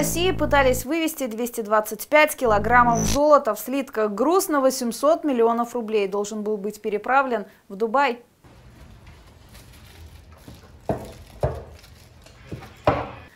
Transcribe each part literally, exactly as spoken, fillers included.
России пытались вывести двести двадцать пять килограммов золота в слитках. Груз на восемьсот миллионов рублей должен был быть переправлен в Дубай.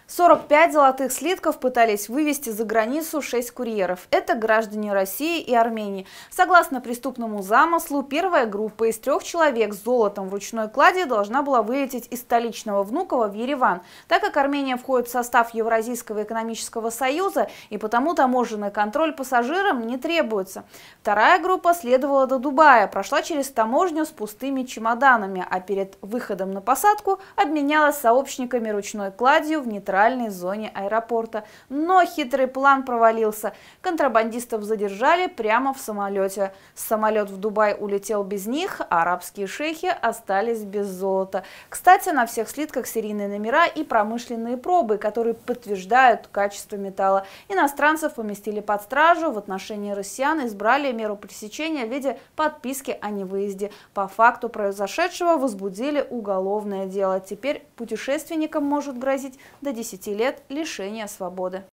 сорок пять золотых слитков пытались вывести за границу шесть курьеров. Это граждане России и Армении. Согласно преступному замыслу, первая группа из трех человек с золотом в ручной кладе должна была вылететь из столичного Внуково в Ереван. Так как Армения входит в состав Евразийского экономического союза, и потому таможенный контроль пассажирам не требуется. Вторая группа следовала до Дубая, прошла через таможню с пустыми чемоданами, а перед выходом на посадку обменялась сообщниками ручной кладью в нейтральном зоне аэропорта. Но хитрый план провалился. Контрабандистов задержали прямо в самолете. Самолет в Дубай улетел без них, а арабские шейхи остались без золота. Кстати, на всех слитках серийные номера и промышленные пробы, которые подтверждают качество металла. Иностранцев поместили под стражу. В отношении россиян избрали меру пресечения в виде подписки о невыезде. По факту произошедшего возбудили уголовное дело. Теперь путешественникам может грозить до десяти лет лишения свободы.